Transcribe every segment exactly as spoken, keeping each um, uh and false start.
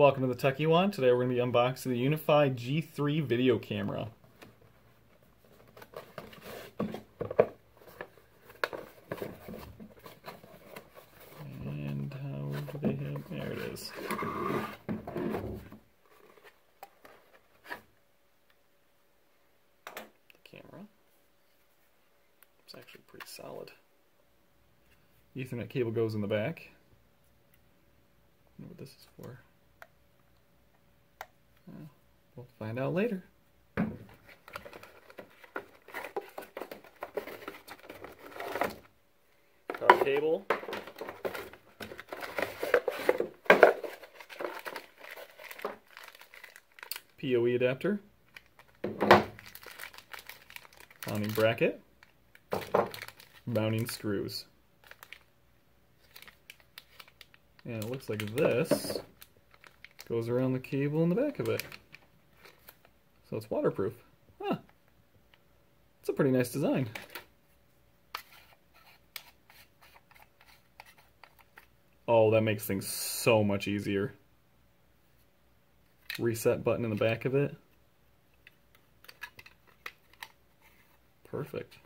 Welcome to the Techy Juan. Today we're going to be unboxing the UniFi G three video camera. And how do they have? There it is. The camera. It's actually pretty solid. Ethernet cable goes in the back. I don't know what this is for. We'll find out later. Power cable. P O E adapter. Mounting bracket. Mounting screws. And it looks like this goes around the cable in the back of it. So it's waterproof. Huh. It's a pretty nice design. Oh, that makes things so much easier. Reset button in the back of it. Perfect.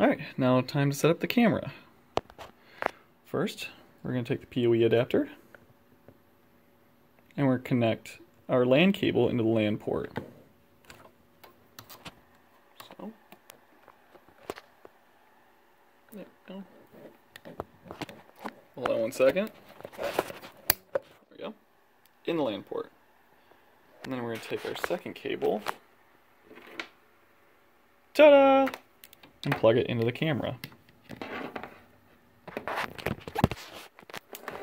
Alright, now time to set up the camera. First, we're going to take the P O E adapter and we're going to connect our LAN cable into the LAN port. So, there we go. Hold on one second. There we go. In the LAN port. And then we're going to take our second cable. Ta-da! And plug it into the camera.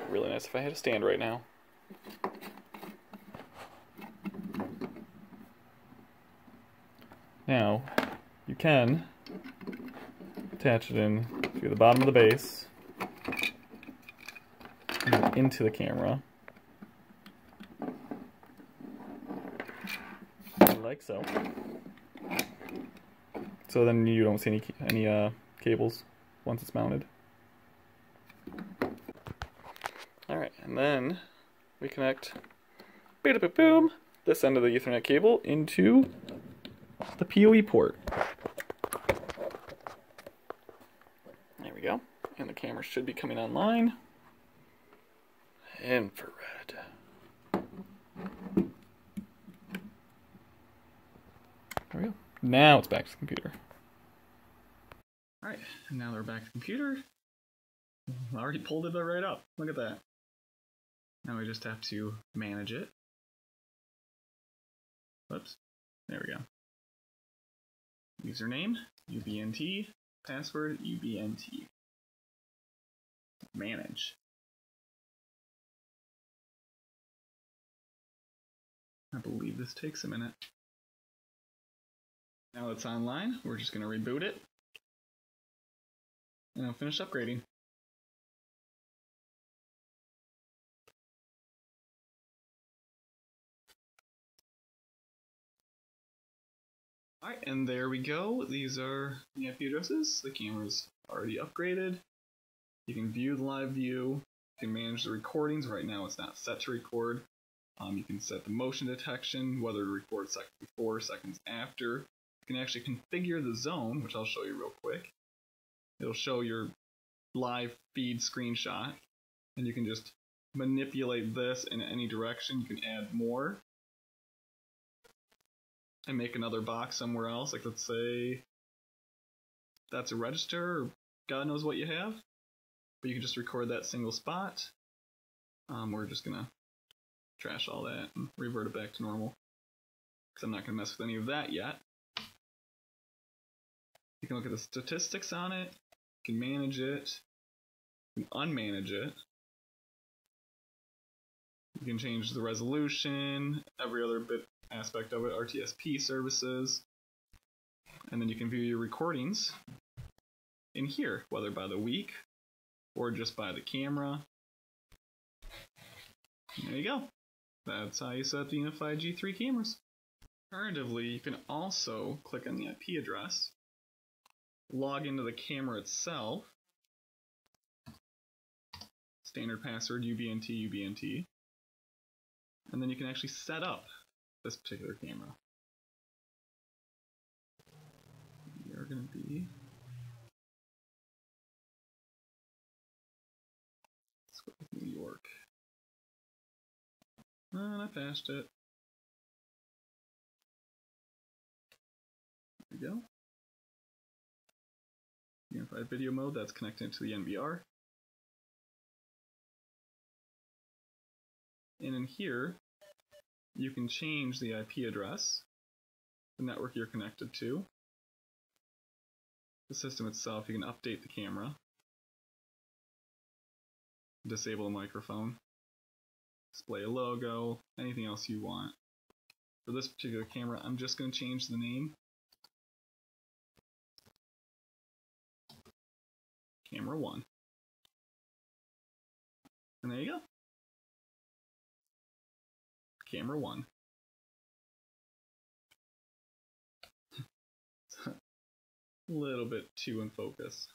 Really nice if I had a stand right now. Now, you can attach it in through the bottom of the base and into the camera. Like so. So then you don't see any any uh, cables once it's mounted. All right, and then we connect boom this end of the Ethernet cable into the P O E port. There we go, and the camera should be coming online. Infrared. There we go. Now it's back to the computer. Alright, and now they're back to the computer. I already pulled it right up. Look at that. Now we just have to manage it. Whoops. There we go. Username, U B N T. Password, U B N T. Manage. I believe this takes a minute. Now it's online, we're just going to reboot it, and I'll finish upgrading. Alright, and there we go. These are the I P addresses. The camera's already upgraded. You can view the live view, you can manage the recordings. Right now it's not set to record. Um, you can set the motion detection, whether to record seconds before, seconds after. You can actually configure the zone, which I'll show you real quick. It'll show your live feed screenshot, and you can just manipulate this in any direction. You can add more and make another box somewhere else. Like, let's say that's a register, or God knows what you have. But you can just record that single spot. Um, we're just going to trash all that and revert it back to normal, because I'm not going to mess with any of that yet. You can look at the statistics on it, you can manage it, you can unmanage it. You can change the resolution, every other bit aspect of it, R T S P services. And then you can view your recordings in here, whether by the week, or just by the camera. There you go. That's how you set up the UniFi G three cameras. Alternatively, you can also click on the I P address, log into the camera itself, standard password U B N T, U B N T, and then you can actually set up this particular camera. We are going to be let's go with New York. And I passed it. There we go. Unified video mode, that's connected to the N V R. And in here, you can change the I P address, the network you're connected to, the system itself. You can update the camera, disable the microphone, display a logo, anything else you want. For this particular camera, I'm just going to change the name. Camera one. And there you go. Camera one. A little bit too in focus.